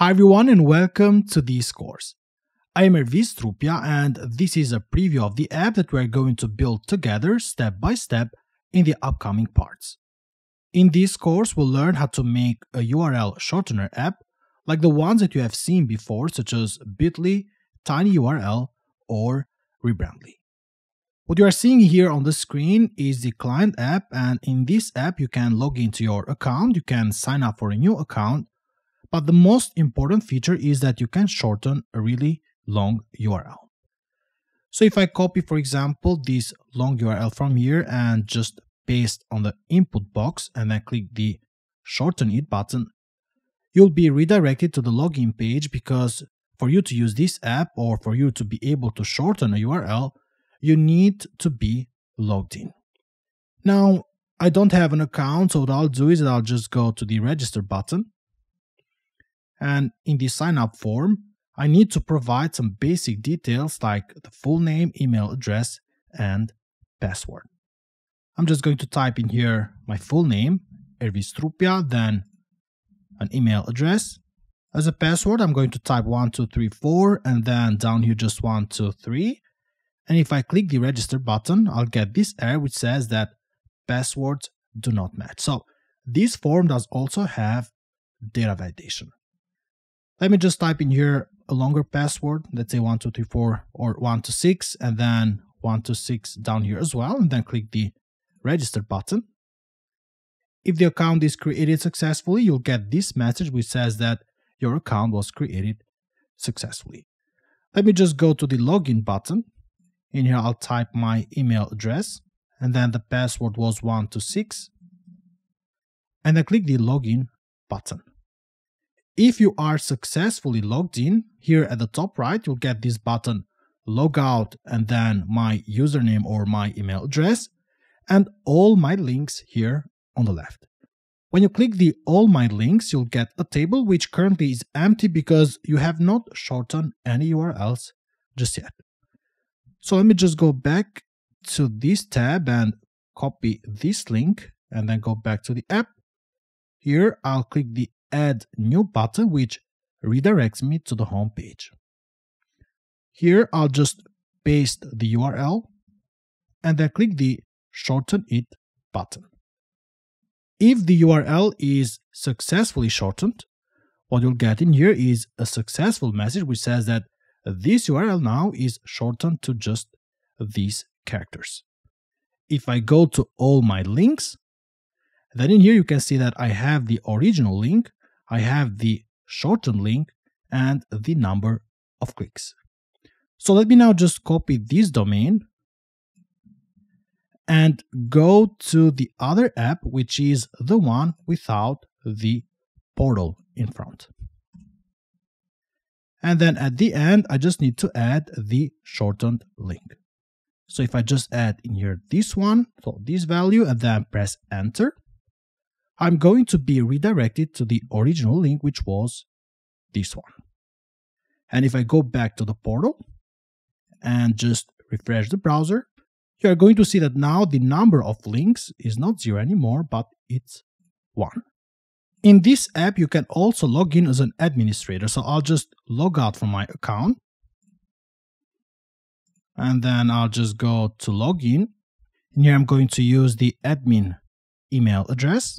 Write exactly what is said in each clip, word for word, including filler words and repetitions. Hi everyone and welcome to this course. I am Ervis Trupja and this is a preview of the app that we are going to build together step by step in the upcoming parts. In this course we'll learn how to make a U R L shortener app like the ones that you have seen before, such as Bitly, TinyURL or Rebrandly. What you are seeing here on the screen is the client app, and in this app you can log into your account, you can sign up for a new account. But the most important feature is that you can shorten a really long U R L. So if I copy, for example, this long U R L from here and just paste on the input box and then click the shorten it button, you'll be redirected to the login page, because for you to use this app or for you to be able to shorten a U R L, you need to be logged in. Now, I don't have an account, so what I'll do is I'll just go to the register button. And in the sign up form, I need to provide some basic details like the full name, email address, and password. I'm just going to type in here my full name, Ervis Trupja, then an email address. As a password, I'm going to type one two three four and then down here just one two three. And if I click the register button, I'll get this error which says that passwords do not match. So this form does also have data validation. Let me just type in here a longer password, let's say one two three four or one two six, and then one two six down here as well, and then click the register button. If the account is created successfully, you'll get this message which says that your account was created successfully. Let me just go to the login button. In here I'll type my email address, and then the password was one two six, and then click the login button. If you are successfully logged in, here at the top right, you'll get this button, log out, and then my username or my email address, and all my links here on the left. When you click the all my links, you'll get a table which currently is empty because you have not shortened any U R Ls just yet. So let me just go back to this tab and copy this link and then go back to the app. Here, I'll click the Add New button, which redirects me to the home page. Here I'll just paste the U R L and then click the Shorten It button. If the U R L is successfully shortened, what you'll get in here is a successful message which says that this U R L now is shortened to just these characters. If I go to all my links, then in here you can see that I have the original link, I have the shortened link, and the number of clicks. So let me now just copy this domain and go to the other app, which is the one without the portal in front. And then at the end, I just need to add the shortened link. So if I just add in here this one, so this value, and then press enter, I'm going to be redirected to the original link, which was this one. And if I go back to the portal and just refresh the browser, you're going to see that now the number of links is not zero anymore, but it's one. In this app, you can also log in as an administrator. So I'll just log out from my account. And then I'll just go to login. And here I'm going to use the admin email address.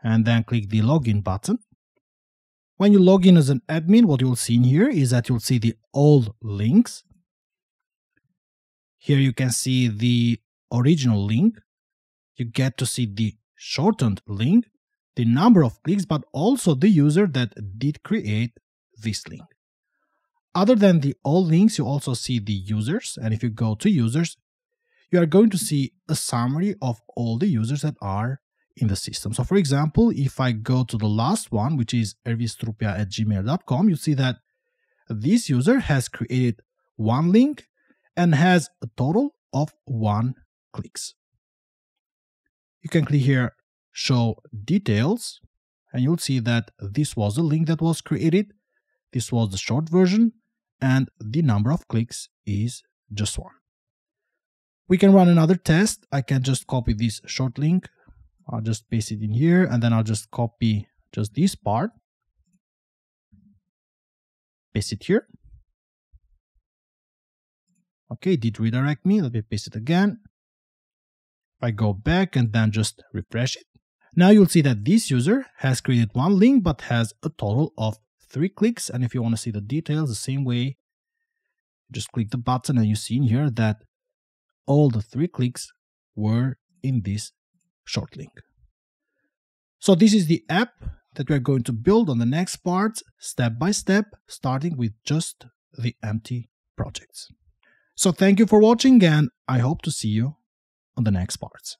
And then click the login button. When you log in as an admin, what you'll see in here is that you'll see the old links. Here you can see the original link. You get to see the shortened link, the number of clicks, but also the user that did create this link. Other than the old links, you also see the users. And if you go to users, you are going to see a summary of all the users that are in the system. So for example, if I go to the last one, which is ervis trupja at gmail dot com, you see that this user has created one link and has a total of one clicks. You can click here, show details, and you'll see that this was the link that was created. This was the short version, and the number of clicks is just one. We can run another test. I can just copy this short link. I'll just paste it in here, and then I'll just copy just this part. paste it here. Okay, it did redirect me. Let me paste it again. If I go back and then just refresh it, now you'll see that this user has created one link but has a total of three clicks. And if you want to see the details the same way, just click the button and you see in here that all the three clicks were in this short link. So this is the app that we're going to build on the next part, step by step, starting with just the empty projects. So thank you for watching and I hope to see you on the next parts.